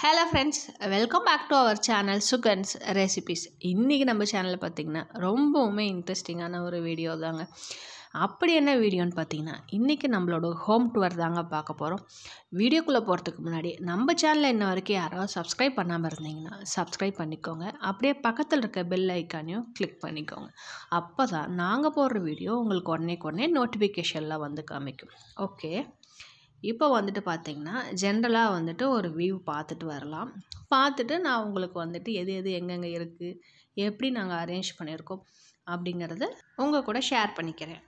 Hello friends, welcome back to our channel Sugan's Recipes. இன்னைக்கு நம்ம சேனல்ல பாத்தீங்கன்னா ரொம்பவே இன்ட்ரஸ்டிங்கான ஒரு வீடியோ தாங்க. அப்படி என்ன வீடியோன்னு பாத்தீங்கன்னா இன்னைக்கு நம்மளோட ஹோம் டூர் தாங்க பார்க்க போறோம். வீடியோக்குள்ள போறதுக்கு முன்னாடி நம்ம சேனலை இன்ன வரைக்கும் யாரோ subscribe பண்ணாம இருந்தீங்கன்னா subscribe பண்ணிக்கோங்க. அப்படியே பக்கத்துல இருக்க bell icon-ஐயும் click பண்ணிக்கோங்க. அப்பதான் நாங்க போற வீடியோ உங்களுக்கு உடனே notification-ல வந்து காமிக்கும். ஓகே இப்போ வந்துட்டு பாத்தீங்கன்னா ஜெனரலா வந்துட்டு ஒரு வியூ பார்த்துட்டு வரலாம் பார்த்துட்டு நான் உங்களுக்கு வந்துட்டு எது எது எங்கங்க இருக்கு எப்படி நாங்க அரேஞ்ச் பண்ணிருக்கோம் அப்படிங்கறது உங்க கூட ஷேர் பண்ணிக்கிறேன்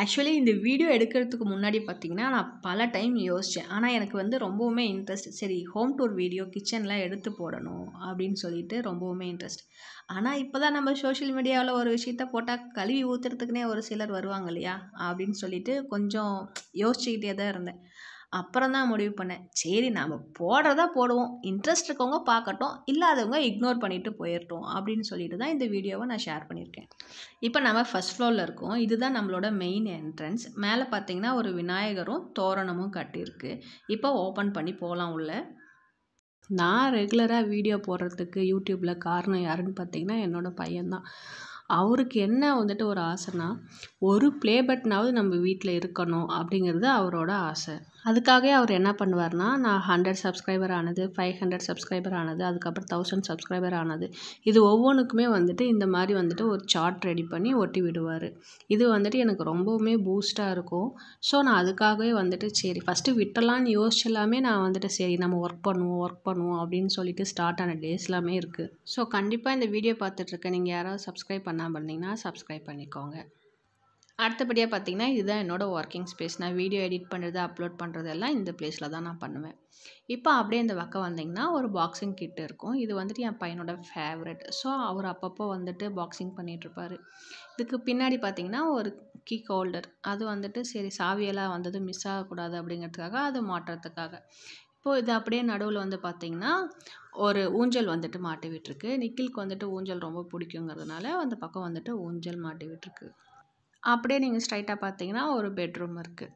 Actually, இந்த வீடியோ எடுக்கிறதுக்கு முன்னாடி பாத்தீங்கன்னா நான் பல டைம் யோசிச்சேன் ஆனா எனக்கு வந்து ரொம்பவே இன்ட்ரஸ்ட் சரி ஹோம் டூர் வீடியோ கிச்சன்ல எடுத்து போடணும் அப்படினு சொல்லிட்டு ரொம்பவே இன்ட்ரஸ்ட் ஆனா இப்போதான் நம்ம சோஷியல் மீடியால ஒரு விஷயத்தை போட்டா கழுவி ஊத்துறதுக்குனே ஒரு சிலர் வருவாங்க இல்லையா அப்படினு சொல்லிட்டு கொஞ்சம் யோசிச்சிட்டே தான் இருந்தேன் அப்புறம் தான் முடிவு பண்ணேன் சரி நாம போடுறதா போடுவோம் இன்ட்ரஸ்ட் இருக்கவங்க பார்க்கட்டும் இல்லாதவங்க இக்னோர் பண்ணிட்டு போயிரட்டும் அப்படினு சொல்லிட்டு தான் இந்த வீடியோவை நான் ஷேர் பண்ணிருக்கேன் இப்போ நாம ஃபர்ஸ்ட் ஃப்ளோர்ல இருக்கோம் இதுதான் நம்மளோட மெயின் என்ட்ரன்ஸ் மேலே பாத்தீங்கன்னா ஒரு விநாயகரும் தோரணமும் கட்டி இருக்கு இப்போ ஓபன் பண்ணி போலாம் உள்ள நான் ரெகுலரா வீடியோ போடுறதுக்கு YouTubeல காரணம் யாருன்னு பாத்தீங்கன்னா என்னோட பையன் தான் அவருக்கு என்ன வந்துட்டு ஒரு ஆசைனா ஒரு ப்ளே பட்டனாவது நம்ம வீட்ல இருக்கணும் அப்படிங்கிறது அவரோட ஆசை அதுக்காகவே அவர் என்ன பண்ணுவார்னா நான் 100 subscriber ஆனது 500 subscriber ஆனது அதுக்கு அப்புறம் 1000 subscriber ஆனது இது ஒவ்வொண்ணுக்குமே வந்துட்டு இந்த மாதிரி வந்துட்டு ஒரு சார்ட் ரெடி பண்ணி ஒட்டி விடுவார் இது வந்துட்டு எனக்கு ரொம்பவே பூஸ்டா இருக்கும் சோ நான் அதுக்காகவே வந்துட்டு சரி ஃபர்ஸ்ட் விட்டலாம் யோசிச்சலாமே நான் வந்துட்டு சரி நம்ம வர்க் பண்ணுவோம் அப்படினு சொல்லிட்டு ஸ்டார்ட் ஆன டேஸ்லாமே இருக்கு சோ கண்டிப்பா இந்த வீடியோ பார்த்துட்டு இருக்க நீங்க யாராவது subscribe பண்ணாம subscribe பண்ணிக்கோங்க அடுத்தபடியா பாத்தீங்கன்னா இதுதான் என்னோட வர்க்கிங் ஸ்பேஸ் நான் வீடியோ எடிட் பண்றது அப்லோட் பண்றது எல்லாம் இந்த பிளேஸ்ல தான் நான் பண்ணுவேன் இப்போ அப்படியே இந்த பக்கம் வந்தீங்கன்னா ஒரு பாக்ஸிங் கிட் இருக்கும் இது வந்துட்டு என் பையனோட ஃபேவரட் சோ அவர் அப்பப்போ வந்துட்டு பாக்ஸிங் பண்ணிட்டு இருப்பாரு இதுக்கு பின்னாடி பாத்தீங்கன்னா ஒரு கீ ஹோல்டர் அது வந்துட்டு சரி சாவியலா வந்தது மிஸ் ஆக கூடாது அப்படிங்கிறதுக்காக அது மாட்டறதுக்காக இப்போ இது அப்படியே நடுவுல வந்து பாத்தீங்கன்னா ஒரு ஊஞ்சல் வந்துட்டு மாட்டி விட்டுருக்கு நிக்கிலுக்கு வந்துட்டு ஊஞ்சல் ரொம்ப பிடிக்கும்ங்கிறதுனால அந்த பக்கம் வந்துட்டு ஊஞ்சல் மாட்டி விட்டுருக்கு அப்படியே நீங்க ஸ்ட்ரைட்டா பாத்தீங்கன்னா ஒரு பெட்ரூம் இருக்கு.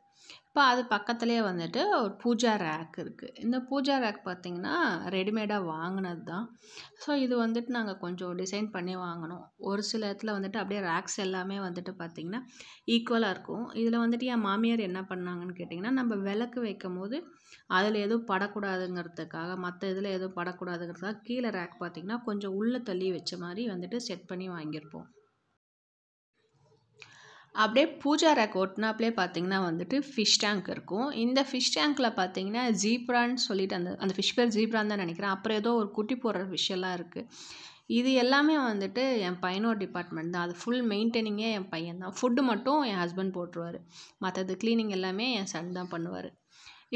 இப்போ அது பக்கத்துலயே வந்துட்டு ஒரு பூஜா ரேக் இருக்கு. இந்த பூஜா ரேக் பாத்தீங்கன்னா ரெடிமேடா வாங்குனது தான். சோ இது வந்துட்டு நாங்க கொஞ்சம் டிசைன் பண்ணி வாங்குனோம். ஒரு சில இடத்துல வந்துட்டு அப்படியே ரேக்ஸ் எல்லாமே வந்துட்டு பாத்தீங்கன்னா ஈக்குவலா இருக்கும். இதுல வந்துட்டு என் மாமியார் என்ன பண்ணாங்கன்னு கேட்டிங்கன்னா நம்ம விளக்கு வைக்கும்போது அதுல ஏதோ படக்கூடாதுங்கிறதுக்காக மத்த இதுல ஏதோ படக்கூடாதுங்கிறதுக்காக கீழ ரேக் பாத்தீங்கன்னா கொஞ்சம் உள்ள தள்ளி வெச்ச மாதிரி வந்துட்டு செட் பண்ணி வாங்கிருப்போம். அப்படியே பூஜா ரேக் ஒட்டனாப்ளே பாத்தீங்கன்னா வந்துட்டு fish tank இருக்கும் இந்த fish tankல பாத்தீங்கன்னா ஜீப்ரான்னு சொல்லிட்டு அந்த fish பேர் ஜீப்ரான்னு தான் நினைக்கிறேன் அப்புறம் ஏதோ ஒரு குட்டி போற fish எல்லாம் இருக்கு இது எல்லாமே வந்துட்டு என் பையனோட டிபார்ட்மென்ட் தான் அது ஃபுல் மெயின்டெய்னிங்கே என் பையன் தான் ஃபுட் மட்டும் என் ஹஸ்பண்ட் போடுவாரு மத்தது க்ளீனிங் எல்லாமே என் சன் தான் பண்ணுவாரு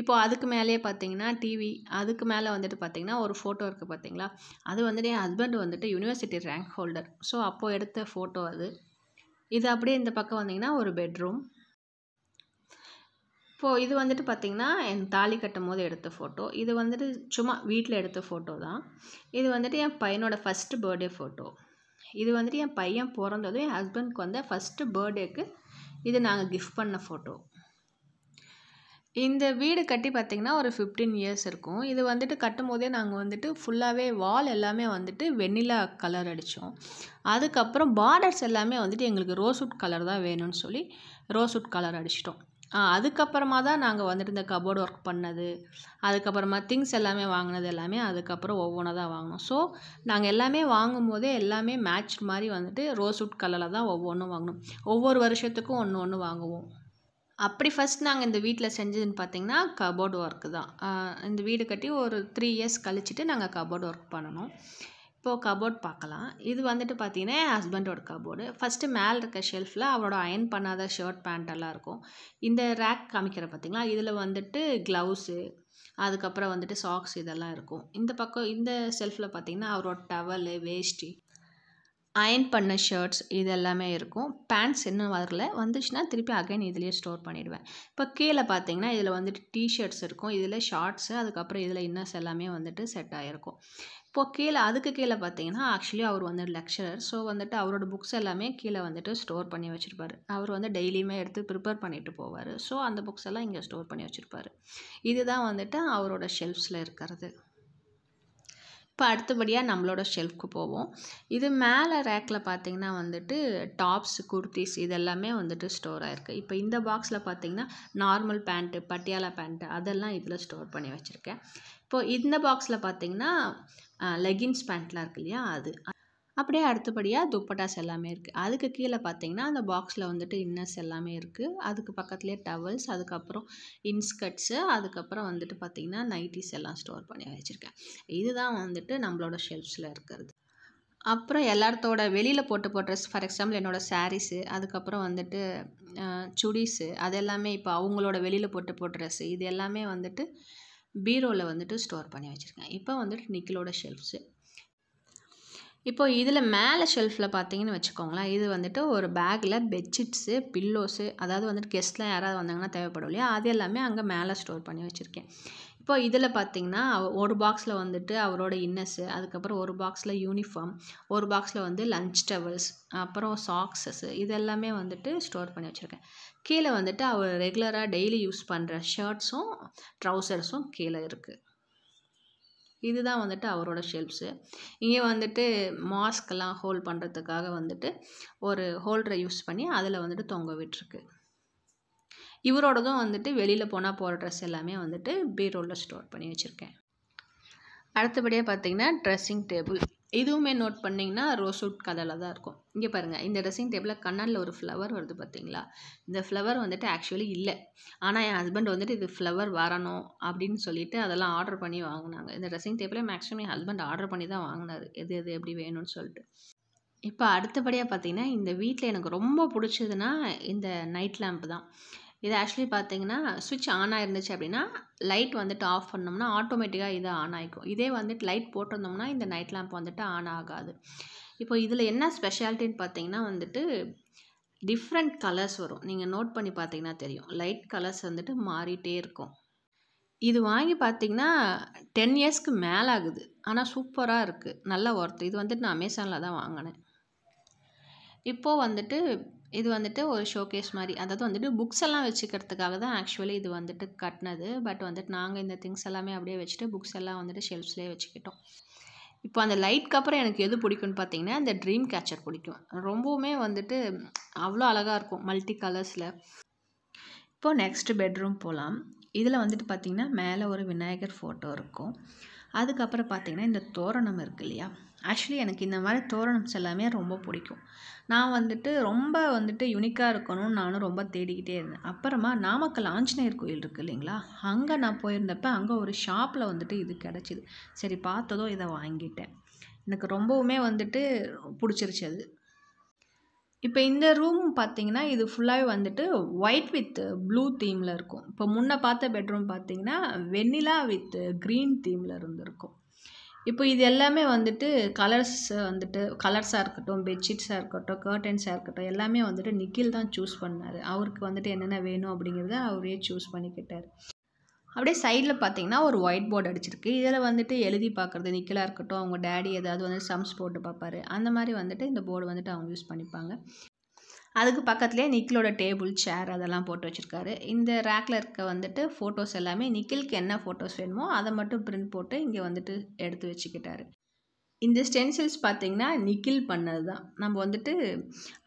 இப்போ அதுக்கு மேலே பாத்தீங்கன்னா டிவி அதுக்கு மேலே வந்துட்டு பாத்தீங்கன்னா ஒரு போட்டோ இருக்கு பாத்தீங்களா அது வந்துட்டு என் ஹஸ்பண்ட் வந்துட்டு யுனிவர்சிட்டி ரேங்க் ஹோல்டர் சோ அப்போ எடுத்த போட்டோ அது இது அப்படியே இந்த பக்கம் வந்தீங்கன்னா ஒரு பெட்ரூம் இப்போ இது வந்துட்டு பாத்தீங்கன்னா என் தாலி கட்டும்போது எடுத்த போட்டோ இது வந்துட்டு சும்மா வீட்ல எடுத்த போட்டோ தான் இது வந்துட்டு என் பையனோட ஃபர்ஸ்ட் बर्थडे போட்டோ இது வந்துட்டு என் பையன் பிறந்தது என் ஹஸ்பண்ட்க்கு வந்த ஃபர்ஸ்ட் बर्थडेக்கு இது நாங்க கிஃப்ட் பண்ண போட்டோ இந்த வீடு கட்டி பாத்தீங்கன்னா ஒரு 15 இயர்ஸ் இருக்கும் இது வந்துட்டு கட்டும்போதே நாங்க வந்துட்டு ஃபுல்லாவே வால் எல்லாமே வந்துட்டு வெண்ணிலா கலர் அடிச்சோம் அதுக்கு அப்புறம் பார்டர்ஸ் எல்லாமே வந்துட்டு உங்களுக்கு ரோஸ்வுட் கலர் தான் வேணும்னு சொல்லி ரோஸ்வுட் கலர் அடிச்சிட்டோம் அதுக்கு அப்புறமா தான் நாங்க வந்துட்டு இந்த கபோர்ட் வர்க் பண்ணது அதுக்கு அப்புறமா திங்ஸ் எல்லாமே வாங்குனது எல்லாமே அதுக்கு அப்புறம் ஒவ்வொண்ணா தான் வாங்குனோம் சோ நாங்க எல்லாமே வாங்கும்போதே எல்லாமே மேட்ச் மாதிரி வந்துட்டு ரோஸ்வுட் கலர்ல தான் ஒவ்வொண்ணா வாங்குனோம் ஒவ்வொரு வருஷத்துக்கும் ஒண்ணு வாங்குவோம் அப்படி ஃபர்ஸ்ட் நாங்க இந்த வீட்ல செஞ்சதுன்னு பாத்தீங்கன்னா கபோர்ட் வர்க் தான் இந்த வீடு கட்டி ஒரு 3 இயர்ஸ் கழிச்சிட்டு நாங்க கபோர்ட் வர்க் பண்ணனும் இப்போ கபோர்ட் பார்க்கலாம் இது வந்துட்டு பாத்தீங்கன்னா ஹஸ்பண்டோட கபோர்ட் ஃபர்ஸ்ட் மேல் இருக்க ஷெல்ஃப்ல அவரோட அயன் பண்ணாத ஷர்ட் பேண்ட் எல்லாம் இருக்கும் இந்த ரேக் காமிக்கிற பாத்தீங்களா இதுல வந்துட்டு gloves அதுக்கு அப்புறம் வந்துட்டு சாக்ஸ் இதெல்லாம் இருக்கும் இந்த பக்கம் இந்த ஷெல்ஃப்ல பாத்தீங்கன்னா அவரோட டவல் வேஷ்டி அயன் பண்ண ஷர்ட்ஸ் இதெல்லாம் இருக்கும் பேண்ட்ஸ் இன்னும் வரல வந்துச்சுனா திருப்பி அகைன் இதுலயே ஸ்டோர் பண்ணிடுவேன் இப்போ கீழ பாத்தீங்கன்னா இதுல வந்துட்டு டி-ஷர்ட்ஸ் இருக்கும் இதுல ஷார்ட்ஸ் அதுக்கு அப்புறம் இதுல இன்னர்ஸ் எல்லாமே வந்துட்டு செட் ஆயிருக்கும் இப்போ கீழ அதுக்கு கீழ பாத்தீங்கன்னா एक्चुअली அவர் வந்து லெக்சரர் சோ வந்துட்டு அவரோட புக்ஸ் எல்லாமே கீழ வந்துட்டு ஸ்டோர் பண்ணி வச்சிருப்பாரு அவர் வந்து டெய்லியுமே எடுத்து பிரிப்பேர் பண்ணிட்டு போவாரு சோ அந்த புக்ஸ் எல்லாம் இங்க ஸ்டோர் பண்ணி வச்சிருப்பாரு இதுதான் வந்துட்டு அவரோட ஷெல்ஃப்ஸ்ல இருக்குது இப்போ அடுத்தபடியாக நம்மளோட ஷெல்ஃப்க்கு போவோம். இது மேலே ரேக்கில் பார்த்திங்கன்னா வந்துட்டு டாப்ஸ், குர்த்திஸ் இதெல்லாமே வந்துட்டு ஸ்டோர் ஆகிருக்கு. இப்போ இந்த பாக்ஸில் பார்த்திங்கன்னா நார்மல் பேண்ட்டு, பட்டியாலா பேண்ட்டு அதெல்லாம் இதில் ஸ்டோர் பண்ணி வச்சுருக்கேன். இப்போது இந்த பாக்ஸில் பார்த்திங்கன்னா லெகின்ஸ் பேண்ட்லாம் இருக்குது இல்லையா, அது. அப்படியே அடுத்தபடியாக துப்பட்டாஸ் எல்லாமே இருக்குது. அதுக்கு கீழே பார்த்திங்கன்னா அந்த பாக்ஸில் வந்துட்டு இன்னர்ஸ் எல்லாமே இருக்குது. அதுக்கு பக்கத்துலேயே டவல்ஸ், அதுக்கப்புறம் இன்ஸ்கர்ட்ஸு, அதுக்கப்புறம் வந்துட்டு பார்த்திங்கன்னா நைட்டிஸ் எல்லாம் ஸ்டோர் பண்ணி வச்சுருக்கேன். இதுதான் வந்துட்டு நம்மளோட ஷெல்ஃப்ஸில் இருக்கிறது. அப்புறம் எல்லாத்தோட வெளியில் போட்டு போடுற ட்ரெஸ், ஃபார் எக்ஸாம்பிள் என்னோடய சாரீஸு, அதுக்கப்புறம் வந்துட்டு சுடிஸு, அது எல்லாமே இப்போ அவங்களோட வெளியில் போட்டு போடுற ட்ரெஸ்ஸு இது எல்லாமே வந்துட்டு பீரோவில் வந்துட்டு ஸ்டோர் பண்ணி வச்சுருக்கேன். இப்போ வந்துட்டு நிக்கிலோட ஷெல்ஃப்ஸு. இப்போ இதில் மேலே ஷெல்ஃபில் பார்த்தீங்கன்னு வச்சுக்கோங்களேன், இது வந்துட்டு ஒரு பேக்கில் பெட்ஷீட்ஸு, பில்லோஸு, அதாவது வந்துட்டு கெஸ்ட்லாம் யாராவது வந்தாங்கன்னா தேவைப்படும் இல்லையா, அது எல்லாமே அங்கே மேலே ஸ்டோர் பண்ணி வச்சுருக்கேன். இப்போ இதில் பார்த்திங்கன்னா ஒரு பாக்ஸில் வந்துட்டு அவரோட இன்னர்ஸு, அதுக்கப்புறம் ஒரு பாக்ஸில் யூனிஃபார்ம், ஒரு பாக்ஸில் வந்து லஞ்ச் டவல்ஸ், அப்புறம் சாக்ஸஸ்ஸு இதெல்லாமே வந்துட்டு ஸ்டோர் பண்ணி வச்சுருக்கேன். கீழே வந்துட்டு அவர் ரெகுலராக டெய்லி யூஸ் பண்ணுற ஷர்ட்ஸும் ட்ரௌசர்ஸும் கீழே இருக்குது. இதுதான் வந்துட்டு அவரோட ஷெல்ஃப்ஸு. இங்கே வந்துட்டு மாஸ்கெல்லாம் ஹோல்ட் பண்ணுறதுக்காக வந்துட்டு ஒரு ஹோல்டரை யூஸ் பண்ணி அதில் வந்துட்டு தொங்க விட்டுருக்கு. இவரோடதும் வந்துட்டு வெளியில் போனால் போகிற ட்ரெஸ் எல்லாமே வந்துட்டு பீரோவில் ஸ்டோர் பண்ணி வச்சுருக்கேன். அடுத்தபடியாக பார்த்திங்கன்னா ட்ரெஸ்ஸிங் டேபிள், இதுவுமே நோட் பண்ணிங்கன்னா ரோஸ்வுட் கலரில் தான் இருக்கும். இங்கே பாருங்கள், இந்த ட்ரெஸ்ஸிங் டேபிளில் கண்ணாடில் ஒரு ஃப்ளவர் வருது பார்த்திங்களா, இந்த ஃப்ளவர் வந்துட்டு ஆக்சுவலி இல்லை, ஆனால் என் ஹஸ்பண்ட் வந்துட்டு இது ஃப்ளவர் வரணும் அப்படின்னு சொல்லிட்டு அதெல்லாம் ஆர்டர் பண்ணி வாங்கினாங்க. இந்த ட்ரெஸ்ஸிங் டேபிளே மேக்ஸிமம் என் ஹஸ்பண்ட் ஆர்டர் பண்ணி தான் வாங்கினார், எது எது எப்படி வேணும்னு சொல்லிட்டு. இப்போ அடுத்தபடியாக பார்த்திங்கன்னா இந்த வீட்டில் எனக்கு ரொம்ப பிடிச்சதுன்னா இந்த நைட் லேம்ப் தான். இது ஆக்சுவலி பார்த்திங்கன்னா சுவிட்ச் ஆன் ஆகிருந்துச்சு அப்படின்னா லைட் வந்துட்டு ஆஃப் பண்ணோம்னா ஆட்டோமேட்டிக்காக இது ஆன் ஆகிக்கும். இதே வந்துட்டு லைட் போட்டிருந்தோம்னா இந்த நைட் லேம்ப் வந்துட்டு ஆன் ஆகாது. இப்போ இதில் என்ன ஸ்பெஷாலிட்டின்னு பார்த்திங்கன்னா வந்துட்டு டிஃப்ரெண்ட் கலர்ஸ் வரும். நீங்கள் நோட் பண்ணி பார்த்திங்கன்னா தெரியும், லைட் கலர்ஸ் வந்துட்டு மாறிட்டே இருக்கும். இது வாங்கி பார்த்திங்கன்னா 10 இயர்ஸ்க்கு மேலே ஆகுது, ஆனால் சூப்பராக இருக்குது, நல்லா ஒர்த்து. இது வந்துட்டு நான் அமேசானில் தான் வாங்கினேன். இப்போது வந்துட்டு இது வந்துட்டு ஒரு ஷோகேஸ் மாதிரி, அதாவது வந்துட்டு புக்ஸ் எல்லாம் வச்சுக்கிறதுக்காக தான் ஆக்சுவலி இது வந்துட்டு கட்டினது. பட் வந்துட்டு நாங்கள் இந்த திங்ஸ் எல்லாமே அப்படியே வச்சுட்டு புக்ஸ் எல்லாம் வந்துட்டு ஷெல்ஃப்ஸ்லேயே வச்சுக்கிட்டோம். இப்போ அந்த லைட்க்கு அப்புறம் எனக்கு எது பிடிக்கும்னு பார்த்திங்கன்னா இந்த ட்ரீம் கேச்சர் பிடிக்கும். ரொம்பவுமே வந்துட்டு அவ்வளோ அழகாக இருக்கும் மல்டி கலர்ஸில். இப்போது நெக்ஸ்ட்டு பெட்ரூம் போகலாம். இதில் வந்துட்டு பார்த்திங்கன்னா மேலே ஒரு விநாயகர் ஃபோட்டோ இருக்கும். அதுக்கப்புறம் பார்த்திங்கன்னா இந்த தோரணம் இருக்குது இல்லையா, ஆக்சுவலி எனக்கு இந்த மாதிரி தோரணம்ஸ் எல்லாமே ரொம்ப பிடிக்கும். நான் வந்துட்டு ரொம்ப வந்துட்டு யூனிக்காக இருக்கணும்னு நானும் ரொம்ப தேடிக்கிட்டே இருந்தேன். அப்புறமா நாமக்கல் ஆஞ்சநேயர் கோயில் இருக்குது இல்லைங்களா, அங்கே நான் போயிருந்தப்போ அங்கே ஒரு ஷாப்பில் வந்துட்டு இது கிடச்சிது. சரி பார்த்ததோ இதை வாங்கிட்டேன், எனக்கு ரொம்பவுமே வந்துட்டு பிடிச்சிருச்சு அது. இப்போ இந்த ரூம் பார்த்திங்கன்னா இது ஃபுல்லாகவே வந்துட்டு ஒயிட் வித் ப்ளூ தீமில் இருக்கும். இப்போ முன்னே பார்த்த பெட்ரூம் பார்த்திங்கன்னா வெண்ணிலா வித் க்ரீன் தீமில் இருந்திருக்கும். இப்போ இது எல்லாமே வந்துட்டு கலர்ஸ் வந்துட்டு கலர்ஸாக இருக்கட்டும், பெட்ஷீட்ஸாக இருக்கட்டும், கர்டன்ஸாக இருக்கட்டும் எல்லாமே வந்துட்டு நிக்கில் தான் சூஸ் பண்ணார். அவருக்கு வந்துட்டு என்னென்ன வேணும் அப்படிங்கிறத அவரே சூஸ் பண்ணிக்கிட்டார். அப்படியே சைடில் பார்த்திங்கன்னா ஒரு ஒயிட் போர்டு அடிச்சிருக்கு. இதில் வந்துட்டு எழுதி பார்க்குறது நிக்கிலாக இருக்கட்டும், அவங்க டேடி ஏதாவது வந்துட்டு சம்ஸ் போட்டு பார்ப்பார், அந்த மாதிரி வந்துட்டு இந்த போர்டு வந்துட்டு அவங்க யூஸ் பண்ணிப்பாங்க. அதுக்கு பக்கத்துலேயே நிக்கிலோட டேபிள், சேர் அதெல்லாம் போட்டு வச்சுருக்காரு. இந்த ரேக்கில் இருக்க வந்துட்டு ஃபோட்டோஸ் எல்லாமே நிக்கிலுக்கு என்ன ஃபோட்டோஸ் வேணுமோ அதை மட்டும் பிரிண்ட் போட்டு இங்கே வந்துட்டு எடுத்து வச்சுக்கிட்டாரு. இந்த ஸ்டென்சில்ஸ் பார்த்திங்கன்னா நிக்கில் பண்ணது தான். நம்ம வந்துட்டு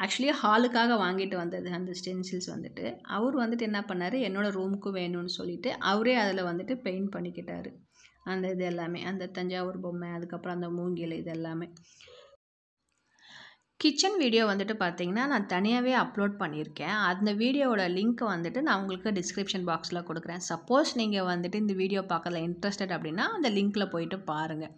ஆக்சுவலி ஹாலுக்காக வாங்கிட்டு வந்தது அந்த ஸ்டென்சில்ஸ் வந்துட்டு. அவர் வந்துட்டு என்ன பண்ணார், என்னோடய ரூமுக்கு வேணும்னு சொல்லிவிட்டு அவரே அதில் வந்துட்டு பெயிண்ட் பண்ணிக்கிட்டார். அந்த இது எல்லாமே அந்த தஞ்சாவூர் பொம்மை, அதுக்கப்புறம் அந்த மூங்கில் இது எல்லாமே. கிச்சன் வீடியோ வந்துட்டு பார்த்திங்கன்னா நான் தனியாகவே அப்லோட் பண்ணியிருக்கேன். அந்த வீடியோவோட லிங்க்கை வந்துட்டு நான் உங்களுக்கு டிஸ்கிரிப்ஷன் பாக்ஸில் கொடுக்குறேன். சப்போஸ் நீங்கள் வந்துட்டு இந்த வீடியோ பார்க்கறதுல இன்ட்ரெஸ்டட் அப்படின்னா அந்த லிங்க்கில் போயிட்டு பாருங்கள்.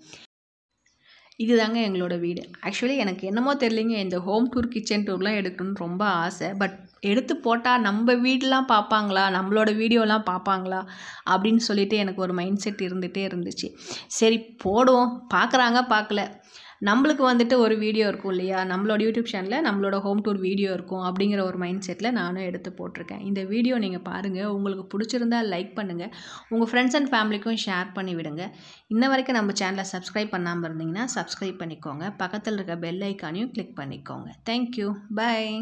இதுதாங்க எங்களோட வீடு. ஆக்சுவலி எனக்கு என்னமோ தெரியலைங்க, இந்த ஹோம் டூர் கிச்சன் டூர்லாம் எடுக்கணும்னு ரொம்ப ஆசை. பட் எடுத்து போட்டால் நம்ம வீடெலாம் பார்ப்பாங்களா, நம்மளோட வீடியோலாம் பார்ப்பாங்களா அப்படின்னு சொல்லிட்டு எனக்கு ஒரு மைண்ட் செட் இருந்துகிட்டே இருந்துச்சு. சரி போடுவோம், பார்க்குறாங்க பார்க்கல, நம்மளுக்கு வந்துட்டு ஒரு வீடியோ இருக்கும் இல்லையா, நம்மளோட யூடியூப் சேனலில் நம்மளோட ஹோம் டூர் வீடியோ இருக்கும் அப்படிங்கிற ஒரு மைண்ட் செட்டில் நானும் எடுத்து போட்டிருக்கேன். இந்த வீடியோ நீங்கள் பாருங்கள், உங்களுக்கு பிடிச்சிருந்தா லைக் பண்ணுங்கள், உங்கள் ஃப்ரெண்ட்ஸ் அண்ட் ஃபேமிலிக்கும் ஷேர் பண்ணி விடுங்க. இன்ன வரைக்கும் நம்ம சேனலை சப்ஸ்கிரைப் பண்ணாமல் இருந்தீங்கன்னா சப்ஸ்கிரைப் பண்ணிக்கோங்க. பக்கத்தில் இருக்க பெல் ஐக்கானையும் கிளிக் பண்ணிக்கோங்க. தேங்க்யூ, பாய்.